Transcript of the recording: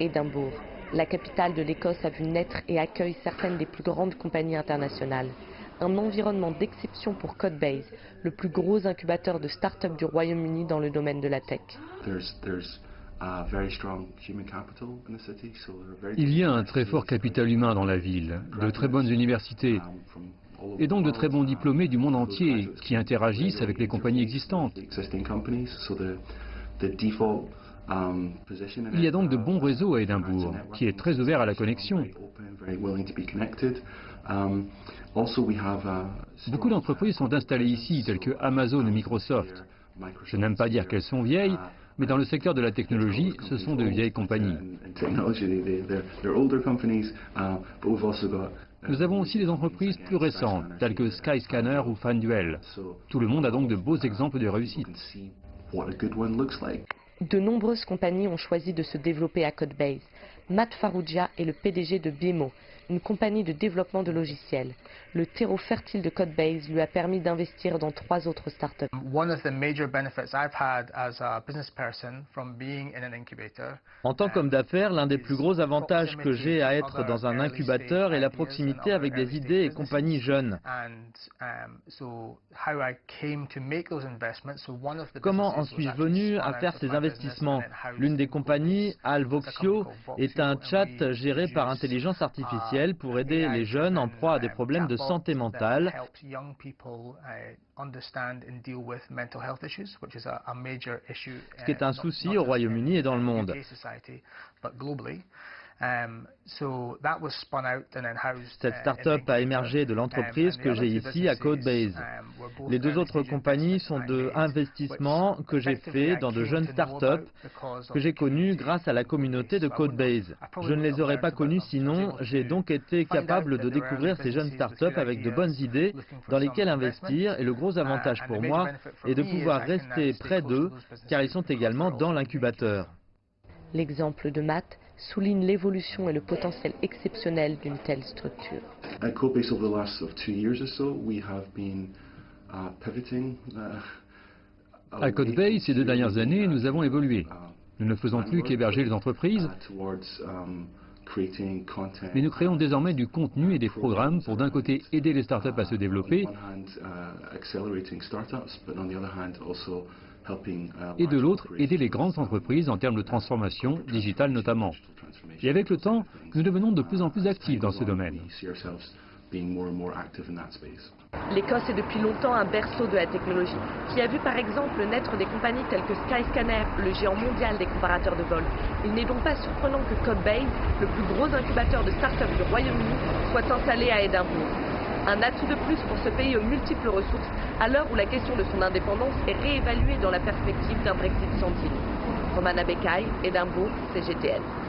Edimbourg. La capitale de l'Écosse a vu naître et accueille certaines des plus grandes compagnies internationales. Un environnement d'exception pour Codebase, le plus gros incubateur de start-up du Royaume-Uni dans le domaine de la tech. Il y a un très fort capital humain dans la ville, de très bonnes universités et donc de très bons diplômés du monde entier qui interagissent avec les compagnies existantes. Il y a donc de bons réseaux à Edimbourg, qui est très ouvert à la connexion. Beaucoup d'entreprises sont installées ici, telles que Amazon et Microsoft. Je n'aime pas dire qu'elles sont vieilles, mais dans le secteur de la technologie, ce sont de vieilles compagnies. Nous avons aussi des entreprises plus récentes, telles que Skyscanner ou FanDuel. Tout le monde a donc de beaux exemples de réussite. De nombreuses compagnies ont choisi de se développer à Codebase. Matt Faroudia est le PDG de BMO, une compagnie de développement de logiciels. Le terreau fertile de Codebase lui a permis d'investir dans 3 autres startups. En tant qu'homme d'affaires, l'un des plus gros avantages que j'ai à être dans un incubateur est la proximité avec des idées et compagnies jeunes. Comment en suis-je venu à faire ces investissements? L'une des compagnies, Al Voxio, est un chat géré par intelligence artificielle pour aider les jeunes en proie à des problèmes de santé mentale. Ce qui est un souci au Royaume-Uni et dans le monde. Cette start-up a émergé de l'entreprise que j'ai ici à Codebase. Les 2 autres compagnies sont de investissements que j'ai faits dans de jeunes start-up que j'ai connus grâce à la communauté de Codebase. Je ne les aurais pas connus sinon, j'ai donc été capable de découvrir ces jeunes start-up avec de bonnes idées dans lesquelles investir, et le gros avantage pour moi est de pouvoir rester près d'eux car ils sont également dans l'incubateur. L'exemple de Matt souligne l'évolution et le potentiel exceptionnel d'une telle structure. À Codebase, over the last 2 years or so, we have been pivoting. À Codebase, ces 2 dernières années, nous avons évolué. Nous ne faisons plus qu'héberger les entreprises, mais nous créons désormais du contenu et des programmes pour d'un côté aider les startups à se développer et de l'autre aider les grandes entreprises en termes de transformation digitale notamment. Et avec le temps, nous devenons de plus en plus actifs dans ce domaine. L'Écosse est depuis longtemps un berceau de la technologie, qui a vu par exemple naître des compagnies telles que Skyscanner, le géant mondial des comparateurs de vol. Il n'est donc pas surprenant que Codebase, le plus gros incubateur de start-up du Royaume-Uni, soit installé à Edimbourg. Un atout de plus pour ce pays aux multiples ressources, à l'heure où la question de son indépendance est réévaluée dans la perspective d'un Brexit sans deal. Romana Becaille, Edimbourg, CGTN.